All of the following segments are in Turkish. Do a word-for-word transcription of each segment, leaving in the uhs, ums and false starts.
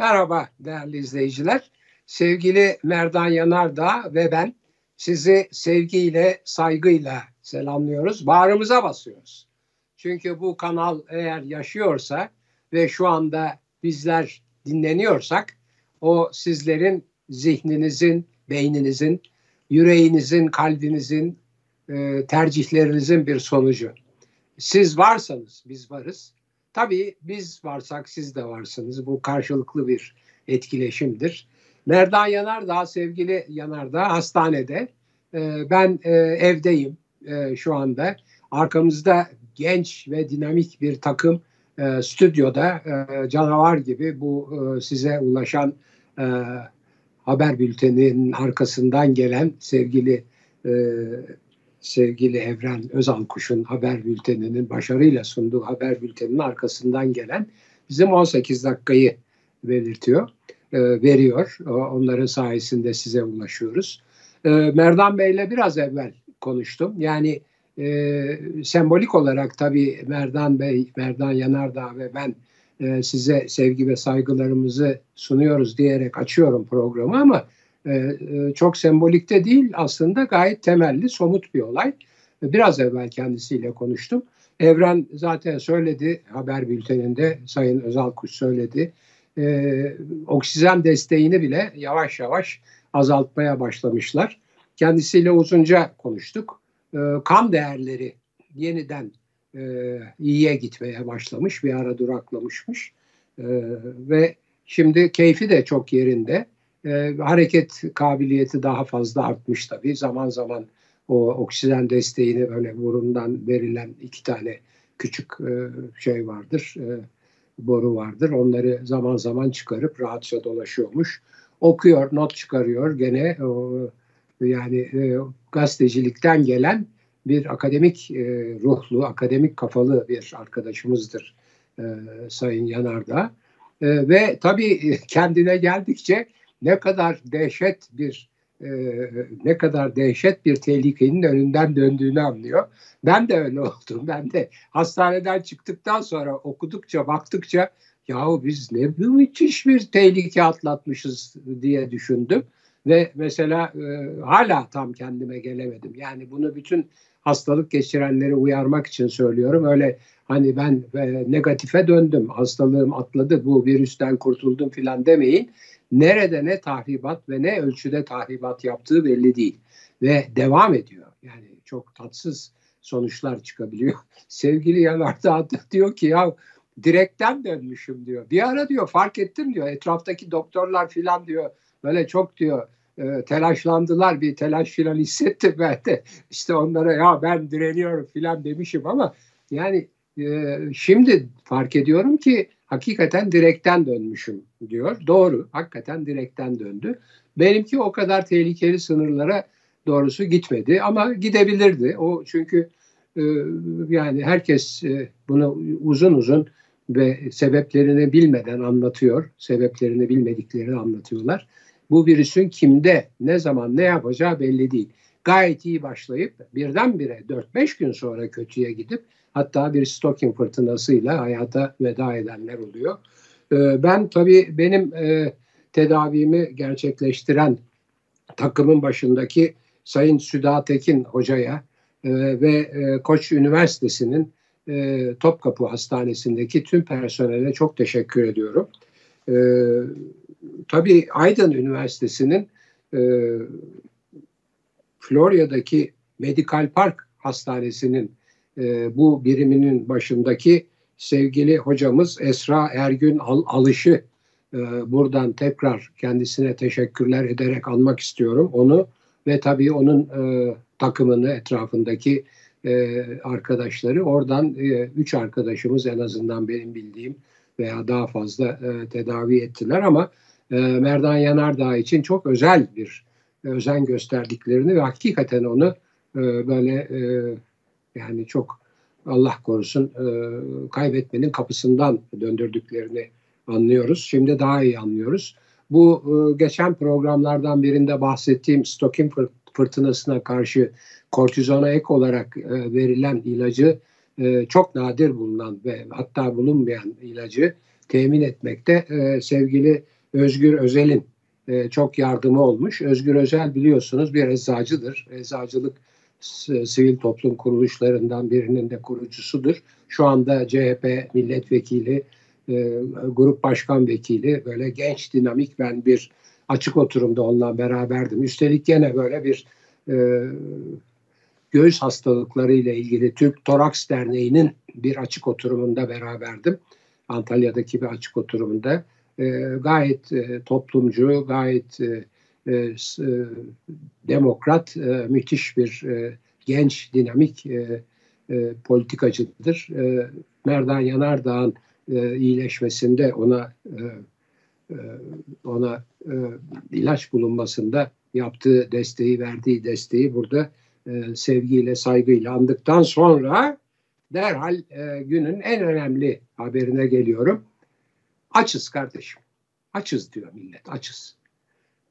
Merhaba değerli izleyiciler. Sevgili Merdan Yanardağ ve ben sizi sevgiyle, saygıyla selamlıyoruz. Bağrımıza basıyoruz. Çünkü bu kanal eğer yaşıyorsa ve şu anda bizler dinleniyorsak o sizlerin zihninizin, beyninizin, yüreğinizin, kalbinizin, tercihlerinizin bir sonucu. Siz varsanız biz varız. Tabii biz varsak siz de varsınız. Bu karşılıklı bir etkileşimdir. Merdan Yanardağ, sevgili Yanardağ hastanede. Ben evdeyim şu anda. Arkamızda genç ve dinamik bir takım stüdyoda canavar gibi bu size ulaşan haber bülteninin arkasından gelen sevgili sevgili Evren Özankuş'un haber bülteninin başarıyla sunduğu haber bülteninin arkasından gelen bizim on sekiz dakikayı belirtiyor, veriyor. Onların sayesinde size ulaşıyoruz. Merdan Bey'le biraz evvel konuştum. Yani e, sembolik olarak tabii Merdan Bey, Merdan Yanardağ ve ben e, size sevgi ve saygılarımızı sunuyoruz diyerek açıyorum programı ama Ee, çok sembolik de değil aslında, gayet temelli, somut bir olay. Biraz evvel kendisiyle konuştum. Evren zaten söyledi, haber bülteninde Sayın Özalkuş söyledi. Ee, oksijen desteğini bile yavaş yavaş azaltmaya başlamışlar. Kendisiyle uzunca konuştuk. Ee, kan değerleri yeniden e, iyiye gitmeye başlamış, bir ara duraklamışmış. Ee, ve şimdi keyfi de çok yerinde. Ee, hareket kabiliyeti daha fazla artmış tabii. Zaman zaman o oksijen desteğini böyle burundan verilen iki tane küçük e, şey vardır, e, boru vardır. Onları zaman zaman çıkarıp rahatça dolaşıyormuş. Okuyor, not çıkarıyor gene. O, yani e, gazetecilikten gelen bir akademik e, ruhlu, akademik kafalı bir arkadaşımızdır e, Sayın Yanardağ. E, ve tabii kendine geldikçe ne kadar dehşet bir e, ne kadar dehşet bir tehlikenin önünden döndüğünü anlıyor. Ben de öyle oldum. Ben de hastaneden çıktıktan sonra okudukça, baktıkça yahu biz ne müthiş bir tehlike atlatmışız diye düşündüm. Ve mesela e, hala tam kendime gelemedim. Yani bunu bütün hastalık geçirenleri uyarmak için söylüyorum. Öyle hani ben e, negatife döndüm, hastalığım atladı, bu virüsten kurtuldum filan demeyin. Nerede ne tahribat ve ne ölçüde tahribat yaptığı belli değil. Ve devam ediyor. Yani çok tatsız sonuçlar çıkabiliyor. Sevgili Yanardağ diyor ki ya direkten dönmüşüm diyor. Bir ara diyor fark ettim diyor. Etraftaki doktorlar filan diyor böyle çok diyor e, telaşlandılar. Bir telaş filan hissettim ben de. İşte onlara ya ben direniyorum filan demişim ama yani e, şimdi fark ediyorum ki hakikaten direkten dönmüşüm diyor. Doğru, hakikaten direkten döndü. Benimki o kadar tehlikeli sınırlara doğrusu gitmedi ama gidebilirdi. O çünkü e, yani herkes e, bunu uzun uzun ve sebeplerini bilmeden anlatıyor. Sebeplerini bilmediklerini anlatıyorlar. Bu virüsün kimde, ne zaman, ne yapacağı belli değil. Gayet iyi başlayıp birdenbire dört beş gün sonra kötüye gidip hatta bir Stockholm fırtınasıyla hayata veda edenler oluyor. Ben tabii benim tedavimi gerçekleştiren takımın başındaki Sayın Süda Tekin hocaya ve Koç Üniversitesi'nin Topkapı Hastanesi'ndeki tüm personele çok teşekkür ediyorum. Tabii Aydın Üniversitesi'nin Florya'daki Medical Park Hastanesi'nin e, bu biriminin başındaki sevgili hocamız Esra Ergün Al Alış'ı e, buradan tekrar kendisine teşekkürler ederek almak istiyorum. Onu ve tabii onun e, takımını, etrafındaki e, arkadaşları. Oradan e, üç arkadaşımız en azından benim bildiğim veya daha fazla e, tedavi ettiler ama e, Merdan Yanardağ için çok özel bir özen gösterdiklerini ve hakikaten onu e, böyle e, yani çok Allah korusun e, kaybetmenin kapısından döndürdüklerini anlıyoruz. Şimdi daha iyi anlıyoruz. Bu e, geçen programlardan birinde bahsettiğim Stockholm fırtınasına karşı kortizona ek olarak e, verilen ilacı e, çok nadir bulunan ve hatta bulunmayan ilacı temin etmekte e, sevgili Özgür Özel'in e, çok yardımı olmuş. Özgür Özel biliyorsunuz bir eczacıdır. Eczacılık sivil toplum kuruluşlarından birinin de kurucusudur. Şu anda C H P milletvekili, e, grup başkan vekili, böyle genç, dinamik. Ben bir açık oturumda onunla beraberdim. Üstelik gene böyle bir e, göğüs hastalıkları ile ilgili Türk Toraks Derneği'nin bir açık oturumunda beraberdim. Antalya'daki bir açık oturumunda. E, gayet e, toplumcu, gayet e, e, demokrat, e, müthiş bir e, genç, dinamik e, e, politikacıdır. E, Merdan Yanardağ'ın e, iyileşmesinde ona e, ona e, ilaç bulunmasında yaptığı desteği, verdiği desteği burada e, sevgiyle, saygıyla andıktan sonra derhal e, günün en önemli haberine geliyorum. Açız kardeşim. Açız diyor millet. Açız.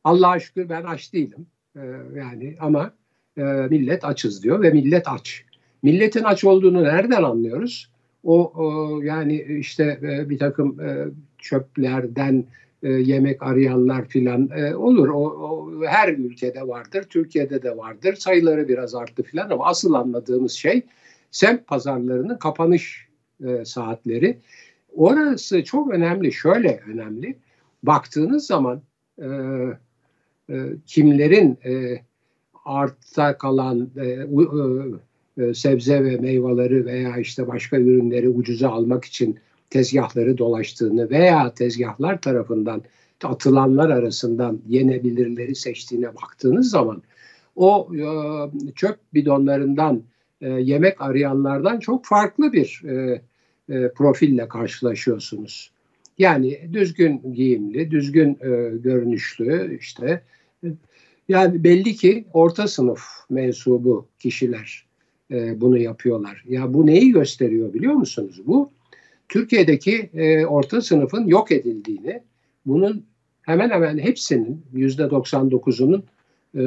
Allah'a şükür ben aç değilim. E, yani ama e, millet açız diyor ve millet aç. Milletin aç olduğunu nereden anlıyoruz? O, o yani işte e, bir takım e, çöplerden E, yemek arayanlar filan e, olur. O, o her ülkede vardır. Türkiye'de de vardır. Sayıları biraz arttı filan ama asıl anladığımız şey semt pazarlarının kapanış e, saatleri. Orası çok önemli. Şöyle önemli. Baktığınız zaman e, e, kimlerin e, arta kalan e, e, sebze ve meyveleri veya işte başka ürünleri ucuza almak için tezgahları dolaştığını veya tezgahlar tarafından atılanlar arasından yenebilirleri seçtiğine baktığınız zaman o e, çöp bidonlarından e, yemek arayanlardan çok farklı bir e, e, profille karşılaşıyorsunuz. Yani düzgün giyimli, düzgün e, görünüşlü işte e, yani belli ki orta sınıf mensubu kişiler e, bunu yapıyorlar. Ya bu neyi gösteriyor biliyor musunuz? Bu Türkiye'deki e, orta sınıfın yok edildiğini, bunun hemen hemen hepsinin yüzde doksan dokuzunun e,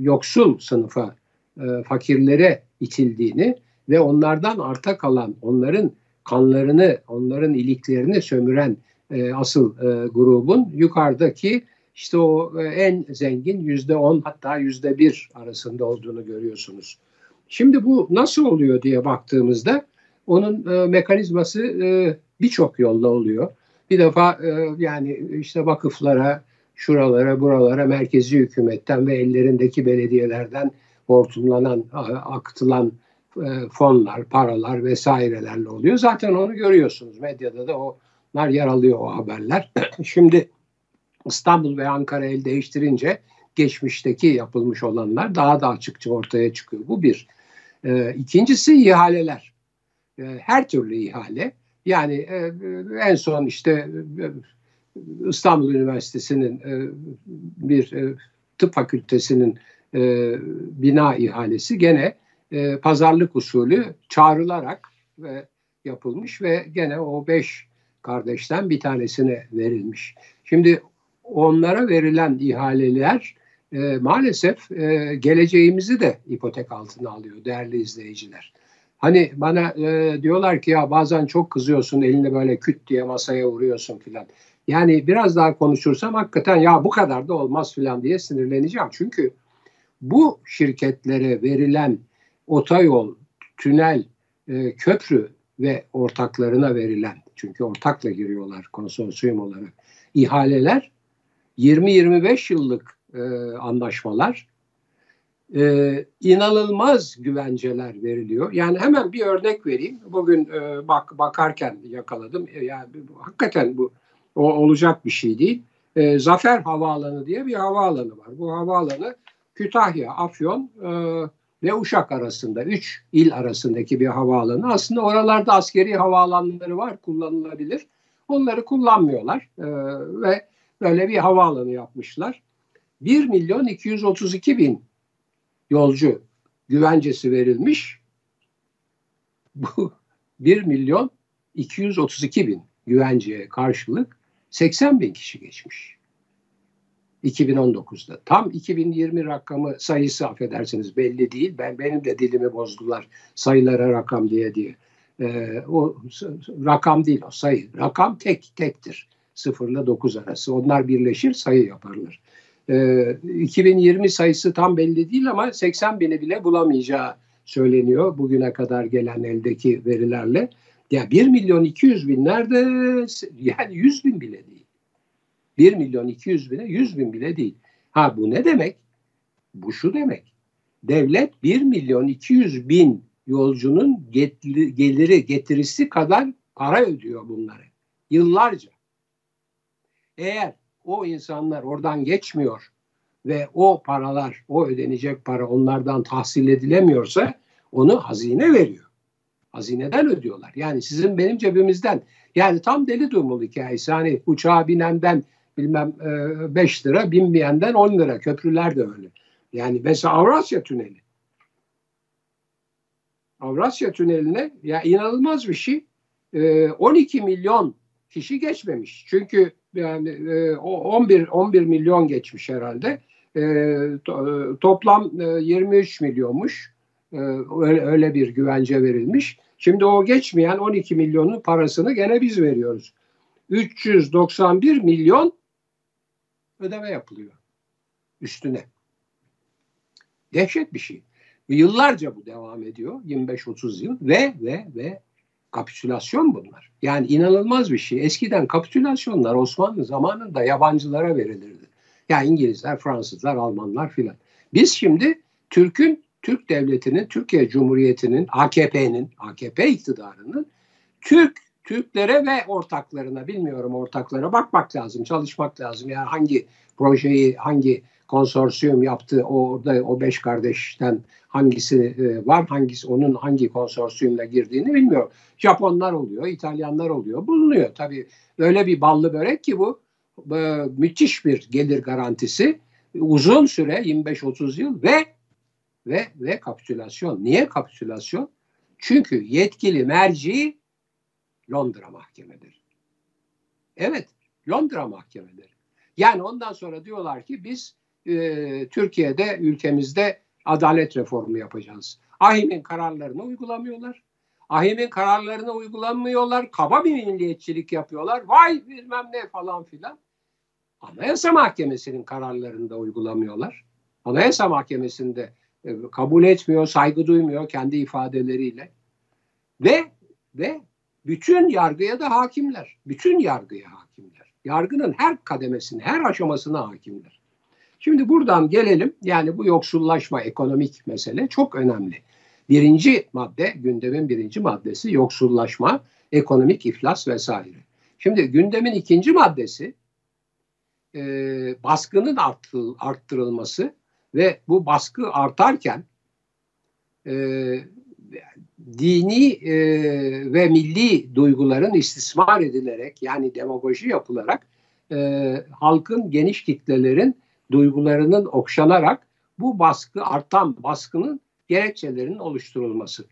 yoksul sınıfa, e, fakirlere itildiğini ve onlardan arta kalan, onların kanlarını, onların iliklerini sömüren e, asıl e, grubun yukarıdaki işte o e, en zengin yüzde on hatta yüzde bir arasında olduğunu görüyorsunuz. Şimdi bu nasıl oluyor diye baktığımızda, onun e, mekanizması e, birçok yolla oluyor. Bir defa e, yani işte vakıflara, şuralara, buralara, merkezi hükümetten ve ellerindeki belediyelerden hortumlanan, a, akıtılan e, fonlar, paralar vesairelerle oluyor. Zaten onu görüyorsunuz. Medyada da onlar yer alıyor, o haberler. Şimdi İstanbul ve Ankara el değiştirince geçmişteki yapılmış olanlar daha da açıkça ortaya çıkıyor. Bu bir. E, ikincisi ihaleler. Her türlü ihale, yani en son işte İstanbul Üniversitesi'nin bir tıp fakültesinin bina ihalesi gene pazarlık usulü çağrılarak yapılmış ve gene o beş kardeşten bir tanesine verilmiş. Şimdi onlara verilen ihaleler maalesef geleceğimizi de ipotek altına alıyor değerli izleyiciler. Hani bana e, diyorlar ki ya bazen çok kızıyorsun, elini böyle küt diye masaya vuruyorsun filan. Yani biraz daha konuşursam hakikaten ya bu kadar da olmaz filan diye sinirleneceğim. Çünkü bu şirketlere verilen otoyol, tünel, e, köprü ve ortaklarına verilen, çünkü ortakla giriyorlar konsorsiyum olarak, ihaleler yirmi yirmi beş yıllık e, anlaşmalar. Ee, inanılmaz güvenceler veriliyor. Yani hemen bir örnek vereyim. Bugün e, bak bakarken yakaladım. E, yani bu, hakikaten bu o, olacak bir şey değil. E, Zafer Havaalanı diye bir havaalanı var. Bu havaalanı Kütahya, Afyon e, ve Uşak arasında, üç il arasındaki bir havaalanı. Aslında oralarda askeri havaalanları var, kullanılabilir. Onları kullanmıyorlar e, ve böyle bir havaalanı yapmışlar. bir milyon iki yüz otuz iki bin yolcu güvencesi verilmiş. Bu bir milyon iki yüz otuz iki bin güvenceye karşılık seksen bin kişi geçmiş. iki bin on dokuzda. Tam iki bin yirmi rakamı, sayısı affedersiniz belli değil. Ben benim de dilimi bozdular sayılara rakam diye diye. E, o rakam değil, o sayı. Rakam tek tektir. sıfır ile dokuz arası. Onlar birleşir, sayı yaparlar. E, iki bin yirmi sayısı tam belli değil ama seksen bini bile bulamayacağı söyleniyor bugüne kadar gelen eldeki verilerle. Ya bir milyon iki yüz bin nerede? Yani yüz bin bile değil. bir milyon iki yüz bine yüz bin bile değil. Ha bu ne demek? Bu şu demek. Devlet bir milyon iki yüz bin yolcunun geliri, getirisi kadar para ödüyor bunları. Yıllarca. Eğer o insanlar oradan geçmiyor ve o paralar, o ödenecek para onlardan tahsil edilemiyorsa onu hazine veriyor. Hazineden ödüyorlar. Yani sizin benim cebimizden. Yani tam deli dumul hikayesi. Hani uçağa binenden bilmem beş lira, binmeyenden on lira. Köprüler de öyle. Yani mesela Avrasya tüneli. Avrasya tüneline ya inanılmaz bir şey. on iki milyon kişi geçmemiş. Çünkü yani on bir milyon geçmiş herhalde. Toplam yirmi üç milyonmuş. Öyle bir güvence verilmiş. Şimdi o geçmeyen on iki milyonun parasını gene biz veriyoruz. üç yüz doksan bir milyon ödeme yapılıyor üstüne. Dehşet bir şey. Yıllarca bu devam ediyor. yirmi beş otuz yıl ve ve ve kapitülasyon bunlar. Yani inanılmaz bir şey. Eskiden kapitülasyonlar Osmanlı zamanında yabancılara verilirdi. Yani İngilizler, Fransızlar, Almanlar filan. Biz şimdi Türk'ün, Türk devletinin, Türkiye Cumhuriyeti'nin, A K P'nin, A K P iktidarının Türk, Türklere ve ortaklarına, bilmiyorum ortaklara bakmak lazım, çalışmak lazım. Yani hangi projeyi, hangi konsorsiyum yaptı, orada o beş kardeşten hangisi var, hangisi onun hangi konsorsiyumla girdiğini bilmiyorum. Japonlar oluyor, İtalyanlar oluyor, bulunuyor. Tabii öyle bir ballı börek ki bu müthiş bir gelir garantisi. Uzun süre, yirmi beş otuz yıl ve Ve, ve kapitülasyon. Niye kapitülasyon? Çünkü yetkili merci Londra mahkemeleri. Evet, Londra mahkemeleri. Yani ondan sonra diyorlar ki biz e, Türkiye'de, ülkemizde adalet reformu yapacağız. AİHM'in kararlarını uygulamıyorlar. AİHM'in kararlarını uygulamıyorlar. Kaba bir milliyetçilik yapıyorlar. Vay bilmem ne falan filan. Anayasa Mahkemesi'nin kararlarını da uygulamıyorlar. Anayasa Mahkemesi'nde kabul etmiyor, saygı duymuyor kendi ifadeleriyle. Ve ve bütün yargıya da hakimler. Bütün yargıya hakimler. Yargının her kademesine, her aşamasına hakimler. Şimdi buradan gelelim. Yani bu yoksullaşma, ekonomik mesele çok önemli. Birinci madde, gündemin birinci maddesi yoksullaşma, ekonomik iflas vesaire. Şimdi gündemin ikinci maddesi e, baskının arttırıl- arttırılması. Ve bu baskı artarken e, dini e, ve milli duyguların istismar edilerek, yani demagoji yapılarak e, halkın, geniş kitlelerin duygularının okşanarak bu baskı, artan baskının gerekçelerinin oluşturulması.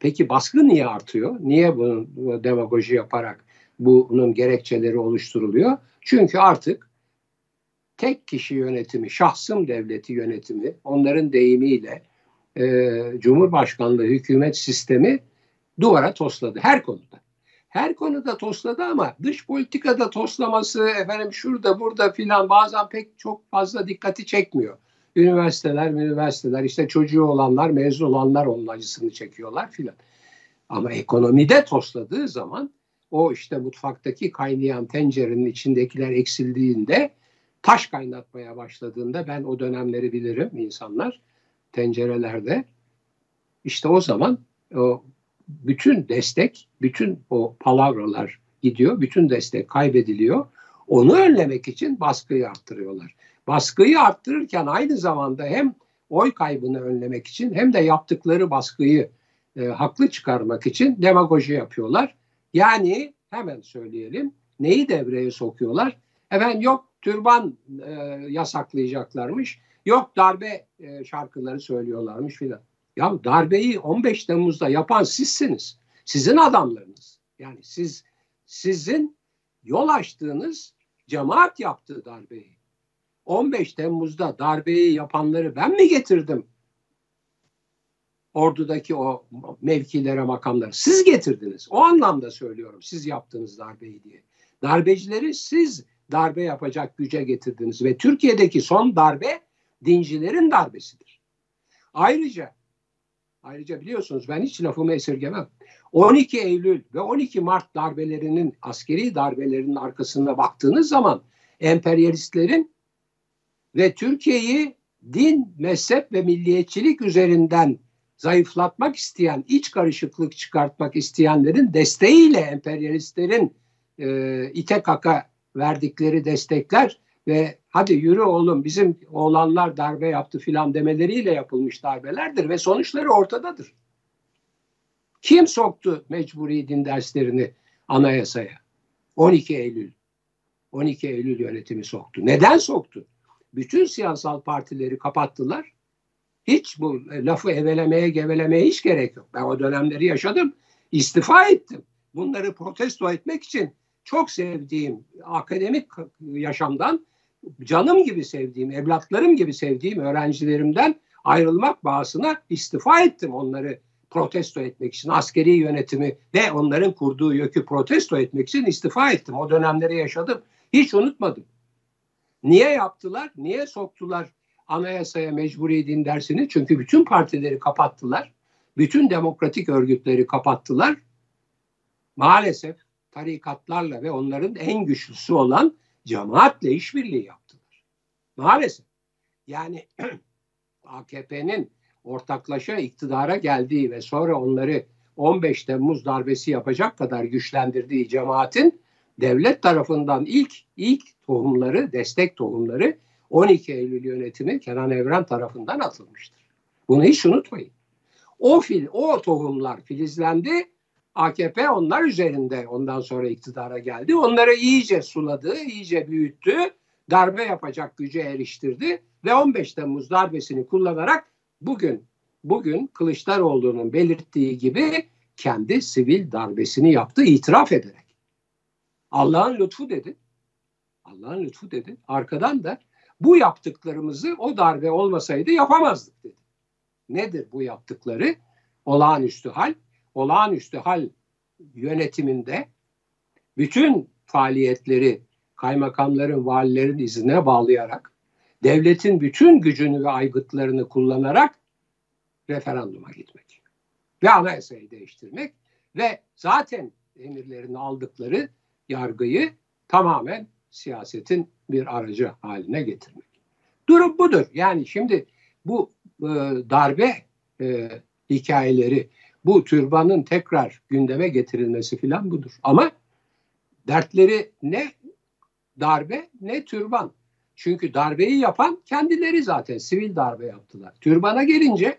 Peki baskı niye artıyor? Niye bunun demagoji yaparak bunun gerekçeleri oluşturuluyor? Çünkü artık tek kişi yönetimi, şahsım devleti yönetimi, onların deyimiyle e, Cumhurbaşkanlığı hükümet sistemi duvara tosladı her konuda. Her konuda tosladı ama dış politikada toslaması, efendim şurada burada filan bazen pek çok fazla dikkati çekmiyor. Üniversiteler, üniversiteler işte çocuğu olanlar, mezun olanlar onun acısını çekiyorlar filan. Ama ekonomide tosladığı zaman o işte mutfaktaki kaynayan tencerenin içindekiler eksildiğinde, taş kaynatmaya başladığında, ben o dönemleri bilirim insanlar tencerelerde, işte o zaman o bütün destek, bütün o palavralar gidiyor, bütün destek kaybediliyor. Onu önlemek için baskıyı arttırıyorlar. Baskıyı arttırırken aynı zamanda hem oy kaybını önlemek için hem de yaptıkları baskıyı e, haklı çıkarmak için demagoji yapıyorlar. Yani hemen söyleyelim, neyi devreye sokuyorlar? Efendim yok türban e, yasaklayacaklarmış. Yok darbe e, şarkıları söylüyorlarmış filan. Ya darbeyi on beş Temmuz'da yapan sizsiniz. Sizin adamlarınız. Yani siz sizin yol açtığınız cemaat yaptı darbeyi. on beş Temmuz'da darbeyi yapanları ben mi getirdim? ordudaki o mevkilere, makamlara siz getirdiniz. O anlamda söylüyorum, siz yaptınız darbeyi diye. Darbecileri siz darbe yapacak güce getirdiniz ve Türkiye'deki son darbe dincilerin darbesidir. Ayrıca ayrıca biliyorsunuz ben hiç lafımı esirgemem. on iki Eylül ve on iki Mart darbelerinin, askeri darbelerinin arkasına baktığınız zaman emperyalistlerin ve Türkiye'yi din, mezhep ve milliyetçilik üzerinden zayıflatmak isteyen, iç karışıklık çıkartmak isteyenlerin desteğiyle emperyalistlerin e, ite kaka verdikleri destekler ve hadi yürü oğlum bizim oğlanlar darbe yaptı filan demeleriyle yapılmış darbelerdir ve sonuçları ortadadır. Kim soktu mecburi din derslerini anayasaya? on iki Eylül. on iki Eylül yönetimi soktu. Neden soktu? Bütün siyasal partileri kapattılar. Hiç bu lafı evelemeye gevelemeye hiç gerek yok. Ben o dönemleri yaşadım. İstifa ettim. Bunları protesto etmek için çok sevdiğim akademik yaşamdan, canım gibi sevdiğim, evlatlarım gibi sevdiğim öğrencilerimden ayrılmak bahasına istifa ettim onları protesto etmek için. Askeri yönetimi ve onların kurduğu yökü protesto etmek için istifa ettim. O dönemleri yaşadım. Hiç unutmadım. Niye yaptılar? Niye soktular anayasaya mecburi din dersini? Çünkü bütün partileri kapattılar. Bütün demokratik örgütleri kapattılar. Maalesef tarikatlarla ve onların en güçlüsü olan cemaatle işbirliği yaptılar. Maalesef. Yani A K P'nin ortaklaşa iktidara geldiği ve sonra onları on beş Temmuz darbesi yapacak kadar güçlendirdiği cemaatin devlet tarafından ilk ilk tohumları, destek tohumları on iki Eylül yönetimi Kenan Evren tarafından atılmıştır. Bunu hiç unutmayın. O fil, o tohumlar filizlendi. A K P onlar üzerinde ondan sonra iktidara geldi. Onları iyice suladı, iyice büyüttü. Darbe yapacak güce eriştirdi ve on beş Temmuz darbesini kullanarak bugün bugün Kılıçdaroğlu'nun belirttiği gibi kendi sivil darbesini yaptı, itiraf ederek. Allah'ın lütfu dedi. Allah'ın lütfu dedi. Arkadan da bu yaptıklarımızı o darbe olmasaydı yapamazdık dedi. Nedir bu yaptıkları? Olağanüstü hal. Olağanüstü hal yönetiminde bütün faaliyetleri kaymakamların, valilerin iznine bağlayarak, devletin bütün gücünü ve aygıtlarını kullanarak referanduma gitmek ve anayasayı değiştirmek ve zaten emirlerini aldıkları yargıyı tamamen siyasetin bir aracı haline getirmek. Durum budur. Yani şimdi bu e, darbe e, hikayeleri, bu türbanın tekrar gündeme getirilmesi filan budur. Ama dertleri ne darbe ne türban. Çünkü darbeyi yapan kendileri zaten sivil darbe yaptılar. Türbana gelince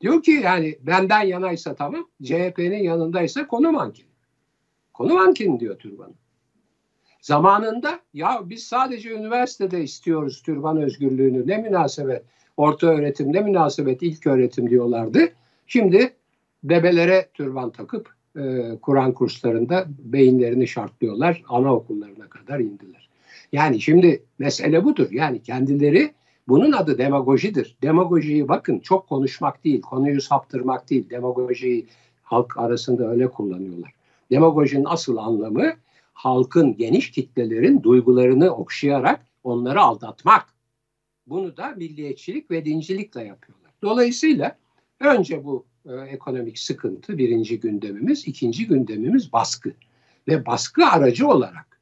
diyor ki yani benden yanaysa tamam, C H P'nin yanındaysa konu mankin. Konu mankin diyor türbanı. Zamanında ya biz sadece üniversitede istiyoruz türban özgürlüğünü, ne münasebet, orta öğretim ne münasebet, ilk öğretim diyorlardı. Şimdi bebelere türban takıp e, Kur'an kurslarında beyinlerini şartlıyorlar. Anaokullarına kadar indiler. Yani şimdi mesele budur. Yani kendileri, bunun adı demagojidir. Demagojiyi bakın çok konuşmak değil, konuyu saptırmak değil. Demagojiyi halk arasında öyle kullanıyorlar. Demagojinin asıl anlamı halkın, geniş kitlelerin duygularını okşayarak onları aldatmak. Bunu da milliyetçilik ve dincilikle yapıyorlar. Dolayısıyla önce bu Ee, ekonomik sıkıntı birinci gündemimiz, ikinci gündemimiz baskı ve baskı aracı olarak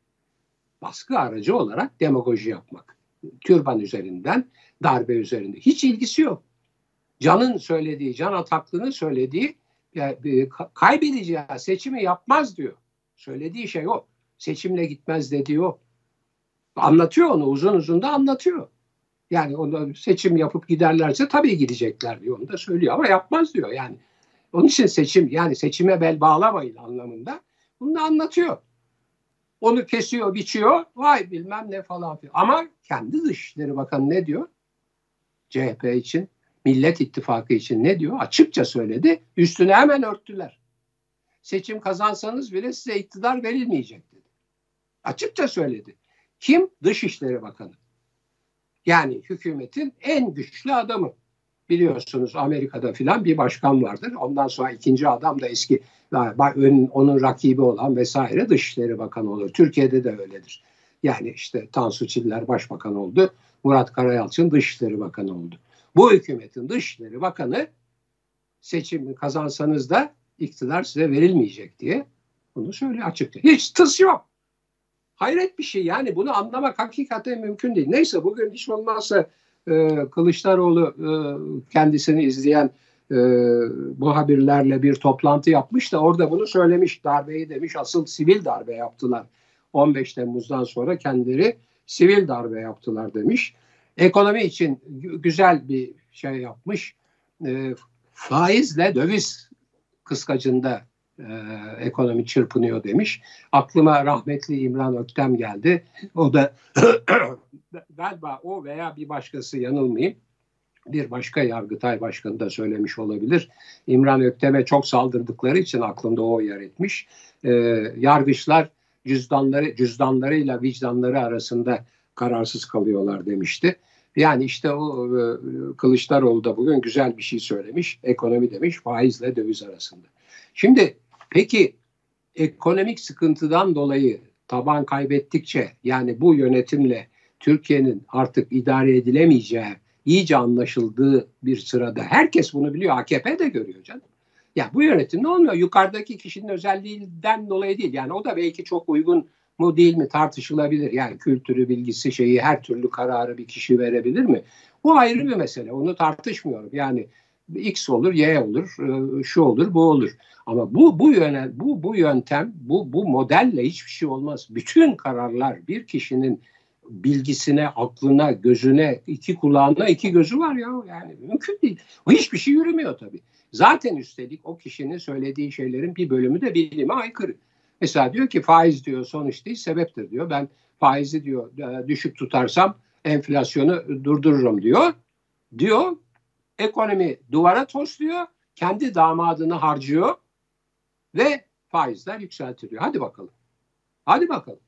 baskı aracı olarak demagoji yapmak. Türban üzerinden, darbe üzerinde hiç ilgisi yok. Can'ın söylediği, Can Ataklı'nın söylediği ya, e, kaybedeceği seçimi yapmaz diyor. Söylediği şey o. Seçimle gitmez dediği o. Anlatıyor onu, uzun uzun da anlatıyor. Yani onu seçim yapıp giderlerse tabii gidecekler diyor. Onu da söylüyor ama yapmaz diyor yani. Onun için seçim, yani seçime bel bağlamayın anlamında bunu da anlatıyor. Onu kesiyor, biçiyor. Vay bilmem ne falan filan. Ama kendi Dışişleri Bakanı ne diyor? C H P için, Millet İttifakı için ne diyor? Açıkça söyledi. Üstüne hemen örttüler. Seçim kazansanız bile size iktidar verilmeyecek dedi. Açıkça söyledi. Kim? Dışişleri Bakanı. Yani hükümetin en güçlü adamı. biliyorsunuz Amerika'da filan bir başkan vardır. Ondan sonra ikinci adam da eski yani onun rakibi olan vesaire Dışişleri Bakanı olur. Türkiye'de de öyledir. Yani işte Tansu Çiller Başbakan oldu. Murat Karayalçın Dışişleri Bakanı oldu. Bu hükümetin Dışişleri Bakanı seçimi kazansanız da iktidar size verilmeyecek diye bunu söyle açıkça. Hiç tıs yok. Hayret bir şey yani, bunu anlamak hakikaten mümkün değil. Neyse, bugün hiç olmazsa e, Kılıçdaroğlu e, kendisini izleyen e, bu haberlerle bir toplantı yapmış da orada bunu söylemiş. Darbeyi demiş asıl sivil darbe yaptılar. on beş Temmuz'dan sonra kendileri sivil darbe yaptılar demiş. Ekonomi için güzel bir şey yapmış. E, faizle döviz kıskacında e, ekonomi çırpınıyor demiş. Aklıma rahmetli İmran Öktem geldi. O da galiba o veya bir başkası, yanılmayayım, bir başka Yargıtay Başkanı da söylemiş olabilir. İmran Öktem'e çok saldırdıkları için aklımda o yer etmiş. E, yargıçlar cüzdanları cüzdanlarıyla vicdanları arasında kararsız kalıyorlar demişti. Yani işte o Kılıçdaroğlu da bugün güzel bir şey söylemiş. Ekonomi demiş, faizle döviz arasında. Şimdi peki ekonomik sıkıntıdan dolayı taban kaybettikçe, yani bu yönetimle Türkiye'nin artık idare edilemeyeceği iyice anlaşıldığı bir sırada, herkes bunu biliyor, A K P de görüyor canım. Ya bu yönetim ne olmuyor? Yukarıdaki kişinin özelliğinden dolayı değil. Yani o da belki çok uygun mu değil mi tartışılabilir. Yani kültürü, bilgisi, şeyi, her türlü kararı bir kişi verebilir mi? Bu ayrı bir mesele. Onu tartışmıyorum. Yani X olur, Y olur, şu olur, bu olur. Ama bu bu yöne, bu bu yöntem, bu bu modelle hiçbir şey olmaz. Bütün kararlar bir kişinin bilgisine, aklına, gözüne, iki kulağına, iki gözü var ya. Yani mümkün değil. O hiçbir şey yürümüyor tabii. Zaten üstelik o kişinin söylediği şeylerin bir bölümü de bilime aykırı. Mesela diyor ki faiz diyor sonuç değil sebeptir diyor. Ben faizi diyor düşük tutarsam enflasyonu durdururum diyor. Diyor ekonomi duvara tosluyor. Kendi damadını harcıyor ve faizler yükseltiliyor. Hadi bakalım. Hadi bakalım.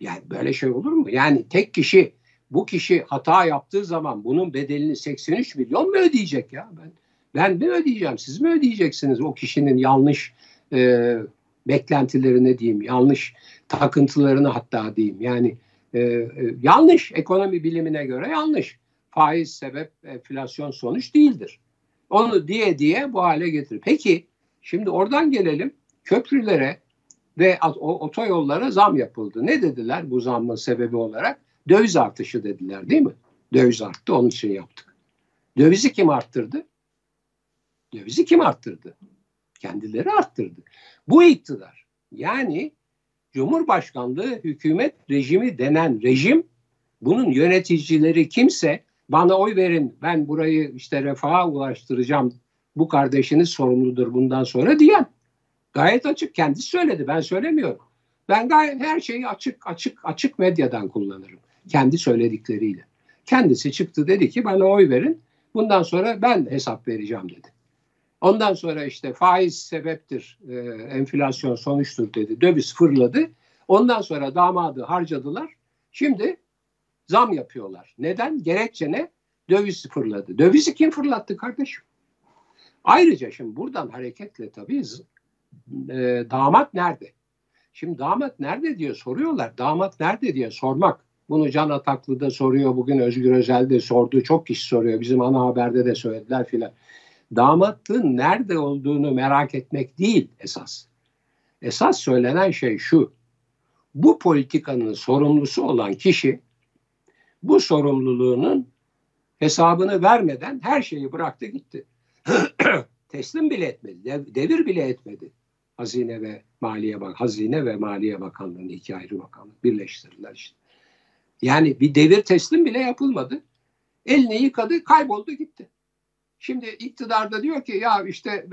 Yani böyle şey olur mu? Yani tek kişi, bu kişi hata yaptığı zaman bunun bedelini seksen üç milyon mu ödeyecek ya? Ben ben mi ödeyeceğim? Siz mi ödeyeceksiniz? O kişinin yanlış e, beklentilerine diyeyim, yanlış takıntılarını hatta diyeyim. Yani e, e, yanlış, ekonomi bilimine göre yanlış. Faiz sebep, enflasyon sonuç değildir. Onu diye diye bu hale getirir. Peki şimdi oradan gelelim köprülere ve otoyollara zam yapıldı. Ne dediler bu zamın sebebi olarak? Döviz artışı dediler değil mi? Döviz arttı, onun için yaptık. Dövizi kim arttırdı? Dövizi kim arttırdı? Kendileri arttırdı. Bu iktidar, yani Cumhurbaşkanlığı hükümet rejimi denen rejim, bunun yöneticileri kimse, bana oy verin ben burayı işte refaha ulaştıracağım, bu kardeşiniz sorumludur bundan sonra diyen, gayet açık, kendisi söyledi, ben söylemiyorum. Ben gayet her şeyi açık açık açık medyadan kullanırım kendi söyledikleriyle. Kendisi çıktı dedi ki bana oy verin, bundan sonra ben hesap vereceğim dedi. Ondan sonra işte faiz sebeptir, e, enflasyon sonuçtur dedi. Döviz fırladı. Ondan sonra damadı harcadılar. Şimdi zam yapıyorlar. Neden? Gerekçe ne? Döviz fırladı. Dövizi kim fırlattı kardeşim? Ayrıca şimdi buradan hareketle tabii e, damat nerede? Şimdi damat nerede diye soruyorlar. Damat nerede diye sormak. Bunu Can Ataklı da soruyor. Bugün Özgür Özel de sordu. Çok kişi soruyor. Bizim ana haberde de söylediler filan. Damatlığın nerede olduğunu merak etmek değil esas. Esas söylenen şey şu. Bu politikanın sorumlusu olan kişi bu sorumluluğunun hesabını vermeden her şeyi bıraktı gitti. Teslim bile etmedi. Devir bile etmedi. Hazine ve Maliye Bak Hazine ve Maliye Bakanlığı'nın iki ayrı bakanlık birleştirdiler işte. Yani bir devir teslim bile yapılmadı. Elini yıkadı, kayboldu gitti. Şimdi iktidarda diyor ki ya işte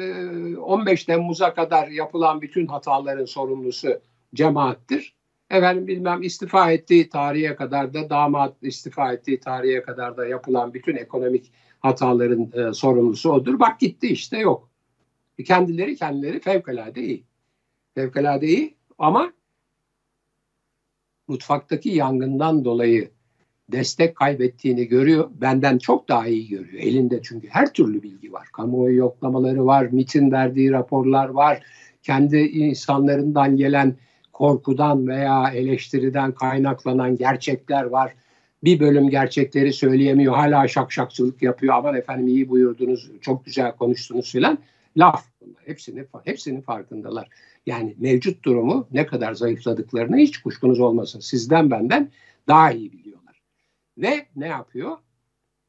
on beş Temmuz'a kadar yapılan bütün hataların sorumlusu cemaattir. Efendim bilmem istifa ettiği tarihe kadar da damat istifa ettiği tarihe kadar da yapılan bütün ekonomik hataların e, sorumlusu odur. Bak gitti işte yok. Kendileri kendileri fevkalade iyi. Fevkalade iyi ama mutfaktaki yangından dolayı destek kaybettiğini görüyor. Benden çok daha iyi görüyor. Elinde çünkü her türlü bilgi var. Kamuoyu yoklamaları var, MİT'in verdiği raporlar var. Kendi insanlarından gelen korkudan veya eleştiriden kaynaklanan gerçekler var. Bir bölüm gerçekleri söyleyemiyor. Hala şakşakçılık yapıyor. Aman efendim iyi buyurdunuz, çok güzel konuştunuz filan. Laf bunlar. Hepsini, hepsinin farkındalar. Yani mevcut durumu ne kadar zayıfladıklarını hiç kuşkunuz olmasın. Sizden benden daha iyi biliyorlar. Ve ne yapıyor?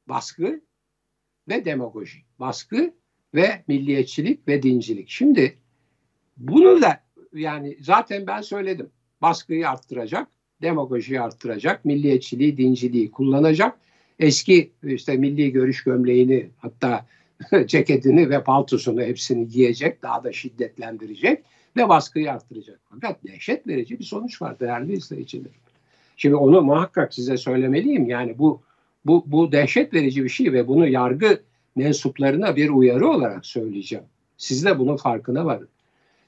Baskı ve demagoji. Baskı ve milliyetçilik ve dincilik. Şimdi bunu da yani zaten ben söyledim. Baskıyı arttıracak, demagojiyi arttıracak, milliyetçiliği, dinciliği kullanacak. Eski işte milli görüş gömleğini, hatta ceketini ve paltosunu hepsini giyecek, daha da şiddetlendirecek ve baskıyı arttıracak. Fakat dehşet verici bir sonuç var değerli izleyiciler. Şimdi onu muhakkak size söylemeliyim. Yani bu bu bu dehşet verici bir şey ve bunu yargı mensuplarına bir uyarı olarak söyleyeceğim. Siz de bunun farkına varın.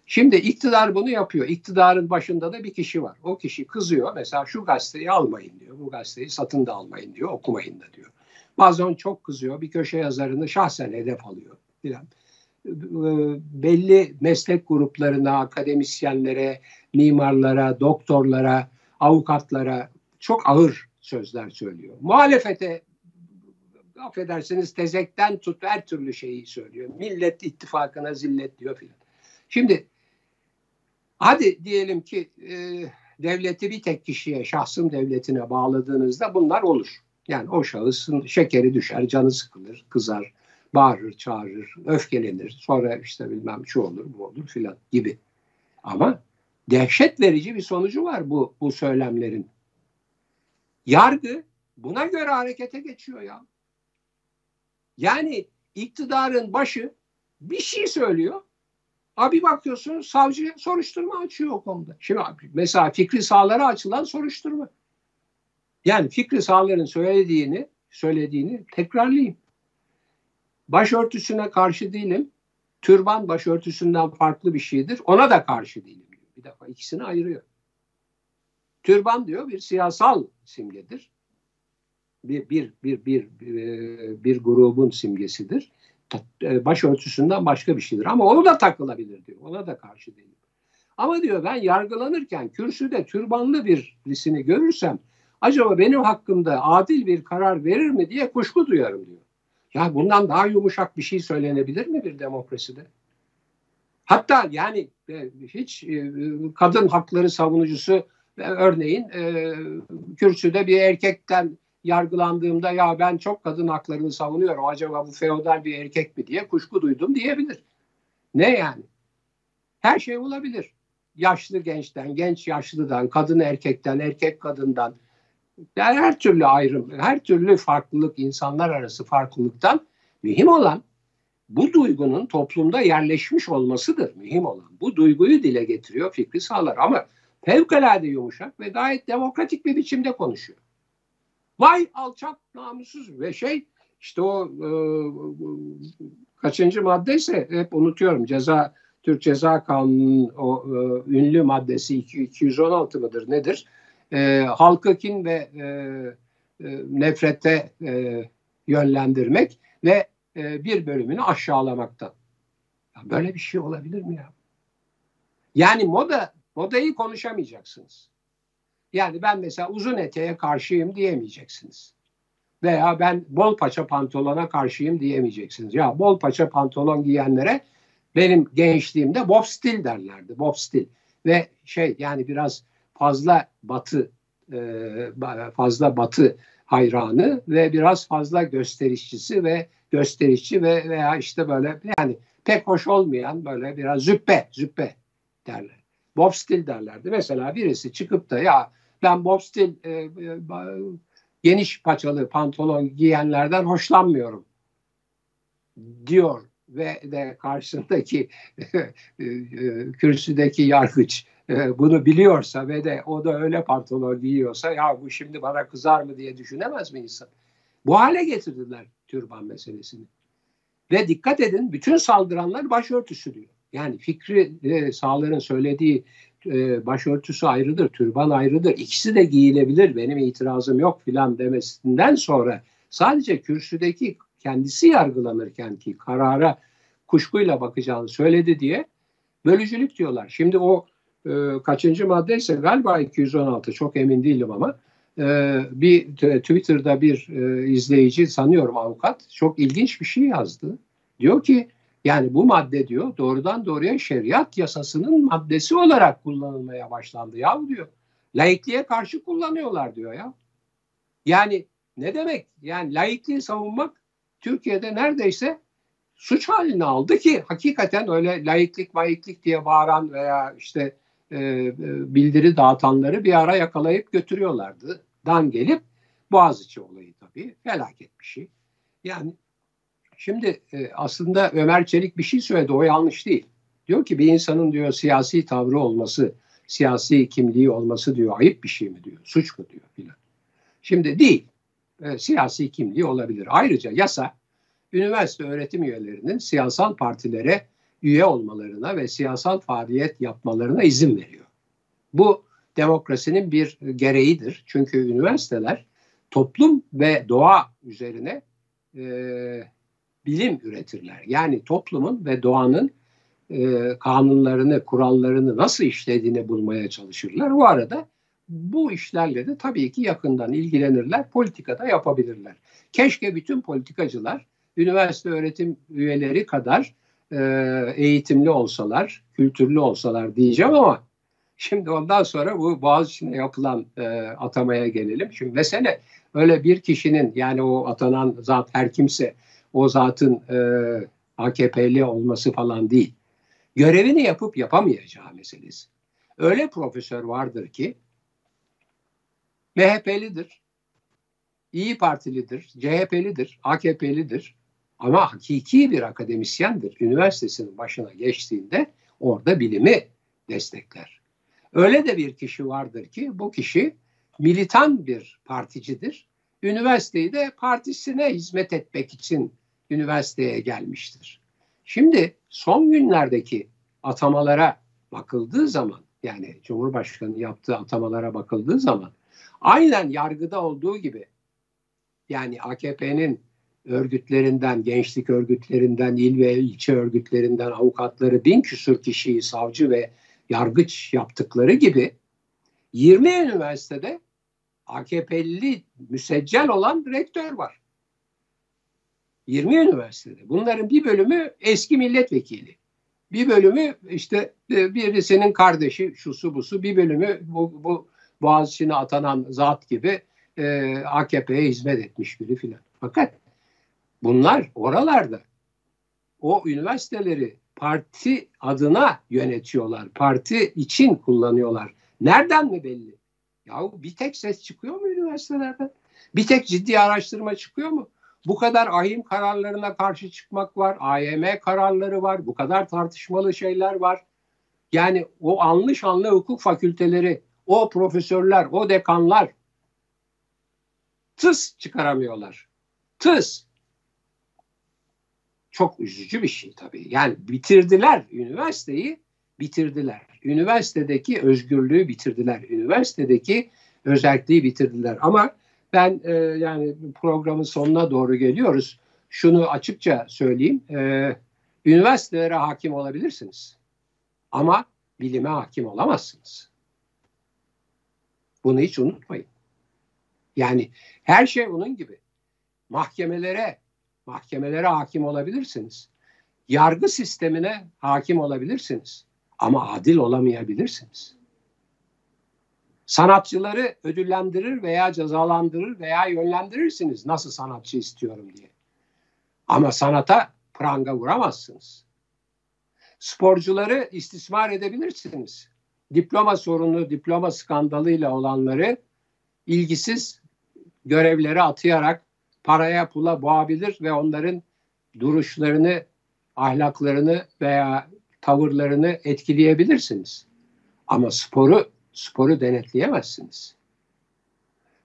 Şimdi iktidar bunu yapıyor. İktidarın başında da bir kişi var. O kişi kızıyor. Mesela şu gazeteyi almayın diyor. Bu gazeteyi satın da almayın diyor. Okumayın da diyor. Bazen çok kızıyor. Bir köşe yazarını şahsen hedef alıyor. Falan. Belli meslek gruplarına, akademisyenlere, mimarlara, doktorlara, avukatlara çok ağır sözler söylüyor. Muhalefete, affedersiniz, tezekten tut her türlü şeyi söylüyor. Millet ittifakına zillet diyor filan. Şimdi hadi diyelim ki e, devleti bir tek kişiye, şahsın devletine bağladığınızda bunlar olur. Yani o şahısın şekeri düşer, canı sıkılır, kızar, bağırır, çağırır, öfkelenir. Sonra işte bilmem şu olur, bu olur filan gibi. Ama dehşet verici bir sonucu var bu, bu söylemlerin. Yargı buna göre harekete geçiyor ya. Yani iktidarın başı bir şey söylüyor. Abi bakıyorsun savcı soruşturma açıyor o konuda. Şimdi mesela Fikri Sağlar'a açılan soruşturma. Yani Fikri Sağlar'ın söylediğini, söylediğini tekrarlayayım. Başörtüsüne karşı değilim. Türban başörtüsünden farklı bir şeydir. Ona da karşı değilim diyor. Bir defa ikisini ayırıyor. Türban diyor bir siyasal simgedir. Bir bir bir bir bir, bir grubun simgesidir. Başörtüsünden başka bir şeydir. Ama onu da takılabilir diyor. Ona da karşı değilim. Ama diyor ben yargılanırken kürsüde türbanlı birisini görürsem acaba benim hakkımda adil bir karar verir mi diye kuşku duyarım diyor. Ya bundan daha yumuşak bir şey söylenebilir mi bir demokraside? Hatta yani hiç kadın hakları savunucusu örneğin kürsüde bir erkekten yargılandığımda ya ben çok kadın haklarını savunuyorum, acaba bu feodal bir erkek mi diye kuşku duydum diyebilir. Ne yani? Her şey olabilir. Yaşlı gençten, genç yaşlıdan, kadın erkekten, erkek kadından, yani her türlü ayrım, her türlü farklılık, insanlar arası farklılıktan mühim olan bu duygunun toplumda yerleşmiş olmasıdır mühim olan. Bu duyguyu dile getiriyor Fikri Sağlar ama fevkalade yumuşak ve gayet demokratik bir biçimde konuşuyor. Vay alçak, namussuz ve şey işte o e, kaçıncı maddeyse hep unutuyorum. Ceza, Türk Ceza Kanunu'nun o e, ünlü maddesi iki yüz on altı mıdır nedir? E, halkı kin ve e, e, nefrete e, yönlendirmek ve e, bir bölümünü aşağılamaktan. Ya böyle bir şey olabilir mi ya? Yani moda, modayı konuşamayacaksınız. Yani ben mesela uzun eteğe karşıyım diyemeyeceksiniz. Veya ben bol paça pantolona karşıyım diyemeyeceksiniz. Ya bol paça pantolon giyenlere benim gençliğimde bob stil derlerdi. Bob stil. Ve şey yani biraz fazla batı fazla batı hayranı ve biraz fazla gösterişçisi ve gösterişçi ve veya işte böyle yani pek hoş olmayan böyle biraz züppe züppe derler. Bob stil derlerdi. Mesela birisi çıkıp da ya ben bob stil e, e, geniş paçalı pantolon giyenlerden hoşlanmıyorum diyor ve de karşısındaki e, e, kürsüdeki yargıç e, bunu biliyorsa ve de o da öyle pantolon giyiyorsa ya bu şimdi bana kızar mı diye düşünemez mi insan? Bu hale getirdiler türban meselesini. Ve dikkat edin bütün saldıranlar başörtüsü diyor. Yani Fikri e, Sağlar'ın söylediği e, başörtüsü ayrıdır, türban ayrıdır, ikisi de giyilebilir, benim itirazım yok filan demesinden sonra sadece kürsüdeki kendisi yargılanırken ki karara kuşkuyla bakacağını söyledi diye bölücülük diyorlar. Şimdi o e, kaçıncı maddeyse galiba iki yüz on altı, çok emin değilim ama e, bir Twitter'da bir e, izleyici, sanıyorum avukat, çok ilginç bir şey yazdı. Diyor ki yani bu madde diyor doğrudan doğruya şeriat yasasının maddesi olarak kullanılmaya başlandı ya diyor. Laikliğe karşı kullanıyorlar diyor ya. Yani ne demek? Yani laikliği savunmak Türkiye'de neredeyse suç haline aldı ki hakikaten öyle laiklik maiklik diye bağıran veya işte e, bildiri dağıtanları bir ara yakalayıp götürüyorlardı. Dan gelip Boğaziçi olayı tabii felaket bir şey. Yani şimdi e, aslında Ömer Çelik bir şey söyledi, o yanlış değil. Diyor ki bir insanın diyor siyasi tavrı olması, siyasi kimliği olması diyor ayıp bir şey mi diyor, suç mu diyor filan. Şimdi değil, e, siyasi kimliği olabilir. Ayrıca yasa üniversite öğretim üyelerinin siyasal partilere üye olmalarına ve siyasal faaliyet yapmalarına izin veriyor. Bu demokrasinin bir gereğidir. Çünkü üniversiteler toplum ve doğa üzerine e, bilim üretirler. Yani toplumun ve doğanın e, kanunlarını, kurallarını nasıl işlediğini bulmaya çalışırlar. Bu arada bu işlerle de tabii ki yakından ilgilenirler, politikada yapabilirler. Keşke bütün politikacılar üniversite öğretim üyeleri kadar e, eğitimli olsalar, kültürlü olsalar diyeceğim ama şimdi ondan sonra bu Boğaziçi'ne yapılan e, atamaya gelelim. Şimdi mesele öyle bir kişinin, yani o atanan zat her kimse, o zatın e, A K P'li olması falan değil. Görevini yapıp yapamayacağı meselesi. Öyle profesör vardır ki M H P'lidir, İYİ Partilidir, C H P'lidir, A K P'lidir ama hakiki bir akademisyendir. Üniversitesinin başına geçtiğinde orada bilimi destekler. Öyle de bir kişi vardır ki bu kişi militan bir particidir. Üniversiteyi de partisine hizmet etmek için üniversiteye gelmiştir. Şimdi son günlerdeki atamalara bakıldığı zaman, yani Cumhurbaşkanı yaptığı atamalara bakıldığı zaman aynen yargıda olduğu gibi, yani A K P'nin örgütlerinden, gençlik örgütlerinden, il ve ilçe örgütlerinden avukatları bin küsur kişiyi savcı ve yargıç yaptıkları gibi yirmi üniversitede A K P'li müseccel olan rektör var. yirmi üniversitede. Bunların bir bölümü eski milletvekili. Bir bölümü işte birisinin kardeşi, şusu busu, bir bölümü bu, bu Boğaziçi'ne atanan zat gibi e, A K P'ye hizmet etmiş biri filan. Fakat bunlar oralarda o üniversiteleri parti adına yönetiyorlar. Parti için kullanıyorlar. Nereden mi belli? Yahu bir tek ses çıkıyor mu üniversitelerden? Bir tek ciddi araştırma çıkıyor mu? Bu kadar ahim kararlarına karşı çıkmak var. A Y M kararları var. Bu kadar tartışmalı şeyler var. Yani o anlı şanlı hukuk fakülteleri, o profesörler, o dekanlar tıs çıkaramıyorlar. Tıs. Çok üzücü bir şey tabii. Yani bitirdiler üniversiteyi, bitirdiler. Üniversitedeki özgürlüğü bitirdiler. Üniversitedeki özelliği bitirdiler. Ama ben e, yani programın sonuna doğru geliyoruz. Şunu açıkça söyleyeyim. E, üniversitelere hakim olabilirsiniz. Ama bilime hakim olamazsınız. Bunu hiç unutmayın. Yani her şey onun gibi. Mahkemelere, mahkemelere hakim olabilirsiniz. Yargı sistemine hakim olabilirsiniz. Ama adil olamayabilirsiniz. Sanatçıları ödüllendirir veya cezalandırır veya yönlendirirsiniz. Nasıl sanatçı istiyorum diye. Ama sanata pranga vuramazsınız. Sporcuları istismar edebilirsiniz. Diploma sorunu, diploma skandalıyla olanları ilgisiz görevlere atayarak paraya pula boğabilir ve onların duruşlarını, ahlaklarını veya tavırlarını etkileyebilirsiniz. Ama sporu, sporu denetleyemezsiniz.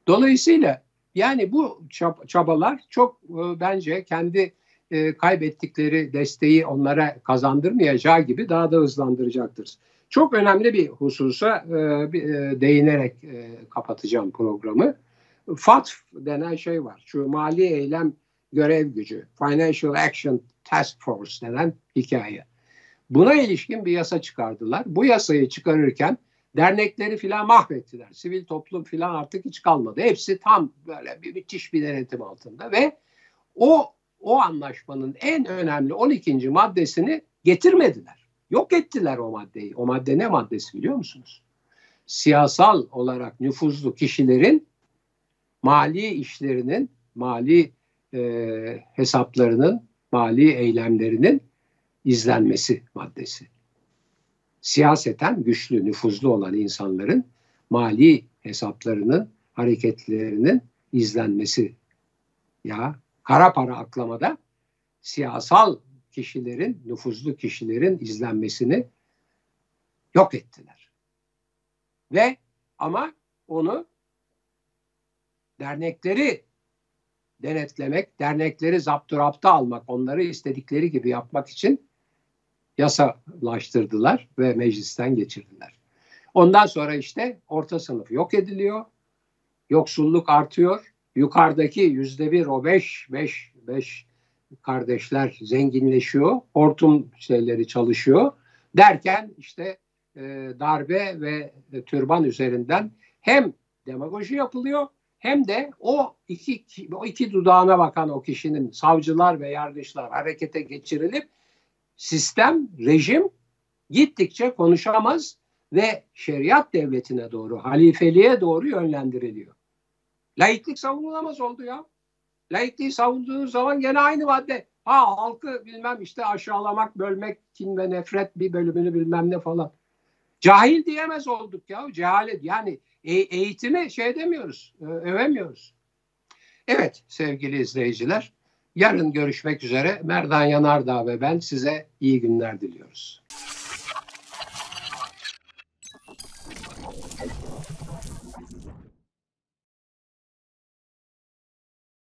Dolayısıyla yani bu çab- çabalar çok e, bence kendi e, kaybettikleri desteği onlara kazandırmayacağı gibi daha da hızlandıracaktır. Çok önemli bir hususa e, bir, e, değinerek e, kapatacağım programı. FATF denen şey var. Şu mali eylem görev gücü, Financial Action Task Force denen hikaye. Buna ilişkin bir yasa çıkardılar. Bu yasayı çıkarırken dernekleri filan mahvettiler. Sivil toplum filan artık hiç kalmadı. Hepsi tam böyle bir müthiş bir denetim altında ve o o anlaşmanın en önemli on ikinci maddesini getirmediler. Yok ettiler o maddeyi. O madde ne maddesi biliyor musunuz? Siyasal olarak nüfuzlu kişilerin mali işlerinin, mali e, hesaplarının, mali eylemlerinin izlenmesi maddesi. Siyaseten güçlü, nüfuzlu olan insanların mali hesaplarının, hareketlerinin izlenmesi. Ya kara para aklamada siyasal kişilerin, nüfuzlu kişilerin izlenmesini yok ettiler. Ve ama onu dernekleri denetlemek, dernekleri zapturapta almak, onları istedikleri gibi yapmak için yasalaştırdılar ve meclisten geçirdiler. Ondan sonra işte orta sınıf yok ediliyor, yoksulluk artıyor. Yukarıdaki yüzde bir o beş, beş, beş kardeşler zenginleşiyor, hortum şeyleri çalışıyor. Derken işte e, darbe ve e, türban üzerinden hem demagoji yapılıyor, hem de o iki, o iki dudağına bakan o kişinin savcılar ve yargıçlar harekete geçirilip sistem, rejim gittikçe konuşamaz ve şeriat devletine doğru, halifeliğe doğru yönlendiriliyor. Laiklik savunulamaz oldu ya. Laikliği savunduğunuz zaman gene aynı madde. Ha halkı bilmem işte aşağılamak, bölmek, kin ve nefret bir bölümünü bilmem ne falan. Cahil diyemez olduk ya. Cehalet yani e eğitimi şey demiyoruz, övemiyoruz. Evet sevgili izleyiciler, yarın görüşmek üzere. Merdan Yanardağ ve ben size iyi günler diliyoruz.